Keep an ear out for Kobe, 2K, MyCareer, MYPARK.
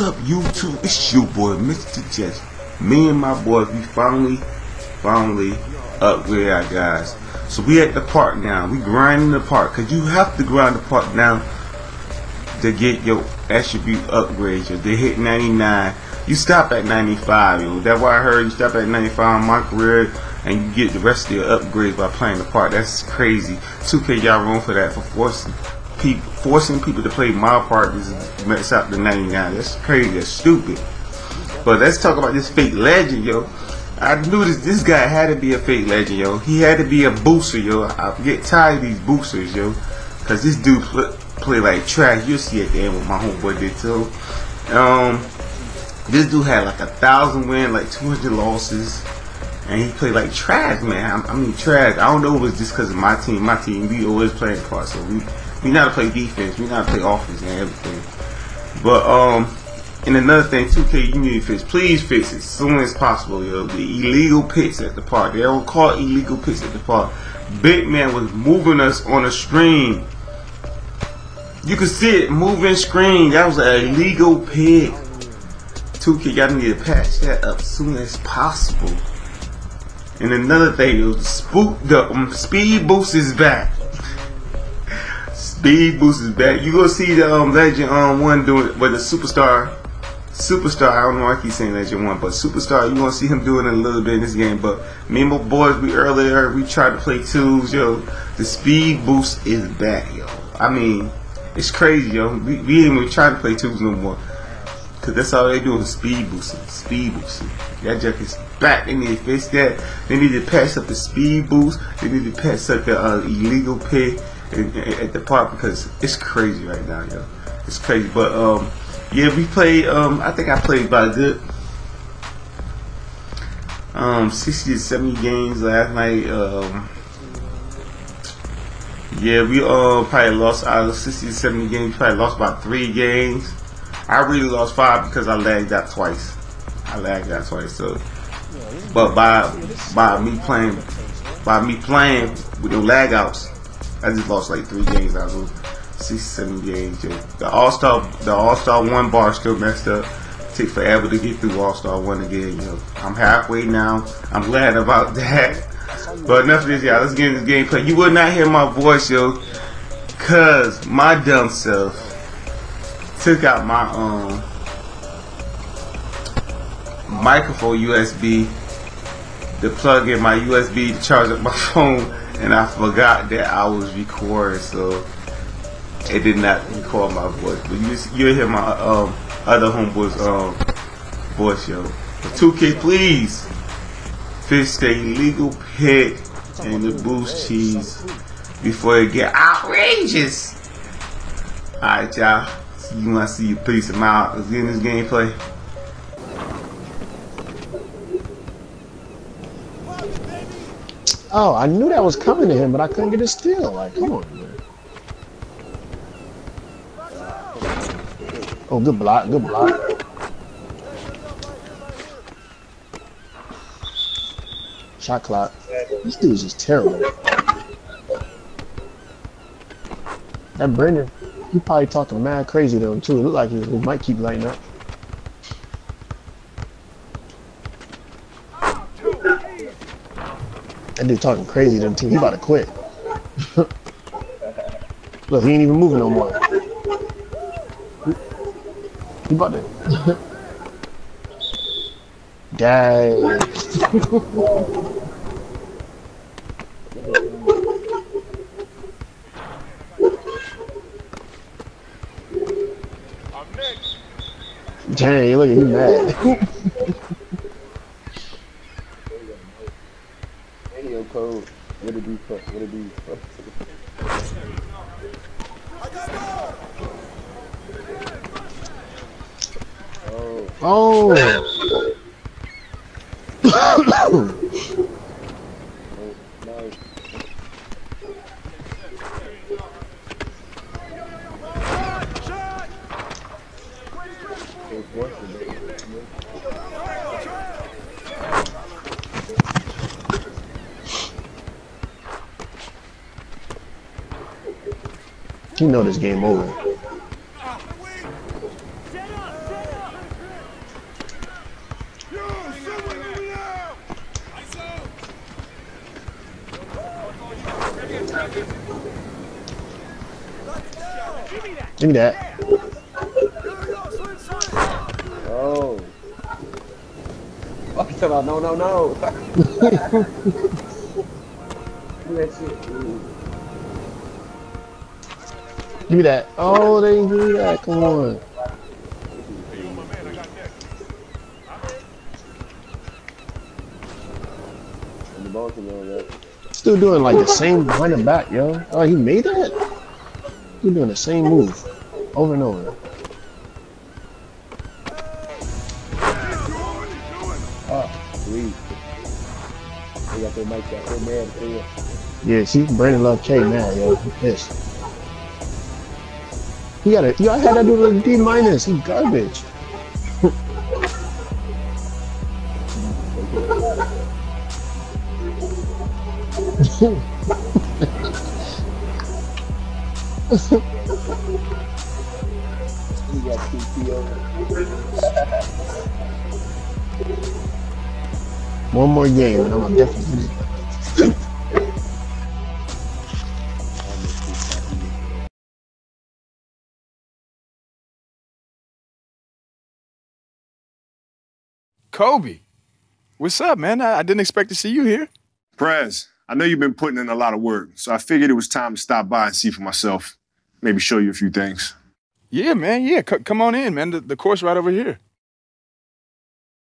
What's up, YouTube? It's your boy, Mr. Jess. Me and my boys, we finally upgrade our guys. So we at the park now. We grinding the park, cause you have to grind the park now to get your attribute upgrades. They hit 99. You stop at 95. You know, that's why I heard you stop at 95 on MyCareer, and you get the rest of your upgrades by playing the park. That's crazy. 2K y'all wrong for that, for forcing people to play MyPark is mess up to 99. That's crazy. That's stupid. But let's talk about this fake legend, yo. I knew this guy had to be a fake legend, yo. He had to be a booster, yo. I get tired of these boosters, yo, cause this dude play like trash. You'll see at the end what my homeboy did too. This dude had like 1,000 wins, like 200 losses, and he played like trash, man. I mean trash. I don't know if it was just cause of my team. My team, we always playing parts, so we know how to play defense, we know how to play offense and everything. But and another thing, 2K, you need to fix. Please fix it as soon as possible, yo. The illegal pits at the park. They don't call it illegal pits at the park. Big man was moving us on a screen. You could see it moving screen. That was an illegal pit. 2K, y'all need to patch that up as soon as possible. And another thing, yo, the speed boost is back. Speed boost is back. You gonna see the Legend one doing, but the superstar. I don't know why I keep saying Legend one, but superstar. You gonna see him doing it a little bit in this game. But me and my boys, we tried to play twos, yo. The speed boost is back, yo. I mean, it's crazy, yo. We ain't even trying to play twos no more, cause that's all they doing, speed boosting, speed boosting. That junk is back. They need to fix that. They need to patch up the speed boost. They need to patch up the illegal pay at the park, because it's crazy right now, yo. It's crazy. But yeah, we played. I think I played about a good 60 to 70 games last night. Yeah, we probably lost out of 60 to 70 games. Probably lost about 3 games. I really lost 5 because I lagged out twice. So, but by me playing with no lag outs, I just lost like 3 games out of 6, 7 games, yo. The All-Star 1 bar still messed up. Take forever to get through All-Star 1 again, yo. I'm halfway now. I'm glad about that. But enough of this, y'all. Let's get into this gameplay. You will not hear my voice, yo, cause my dumb self took out my microphone USB to plug in my USB to charge up my phone. And I forgot that I was recording, so it did not record my voice. But you'll hear my other homeboy's voice, yo. But 2K, please fix the illegal pick and the boost cheese before it get outrageous. Alright, y'all. You want to see you. Peace. I'm out. Let's get in this gameplay. Oh, I knew that was coming to him, but I couldn't get a steal. Like, come on, man. Oh, good block, good block. Shot clock. This dude's just terrible. That Brendan, he probably talking mad crazy to him, too. It looked like he might keep lighting up. That dude talking crazy to him too. He about to quit. Look, he ain't even moving no more. He about to. Dang. Dang, look at him mad. Code. What did you put? What did you put? Oh. Oh. No. You know this game over. Set up, set up. Give me that. Oh. Fuck you talking about no, no, no. Fuck you. Give me that shit. Ooh. Give me that. Oh, they didn't give me that. Come on. Still doing like the same running back, yo. Oh, he made that? He's doing the same move over and over. Oh, sweet. They got their mic out there, man. Yeah, see, Brandon Love K, man, yo. He pissed. He got it. Yo, I had that dude with a D-. He garbage. He got TPO. One more game and I'm definitely gonna Kobe, what's up, man? I didn't expect to see you here. Prez, I know you've been putting in a lot of work, so I figured it was time to stop by and see for myself. Maybe show you a few things. Yeah, man. Yeah, come on in, man. The course right over here.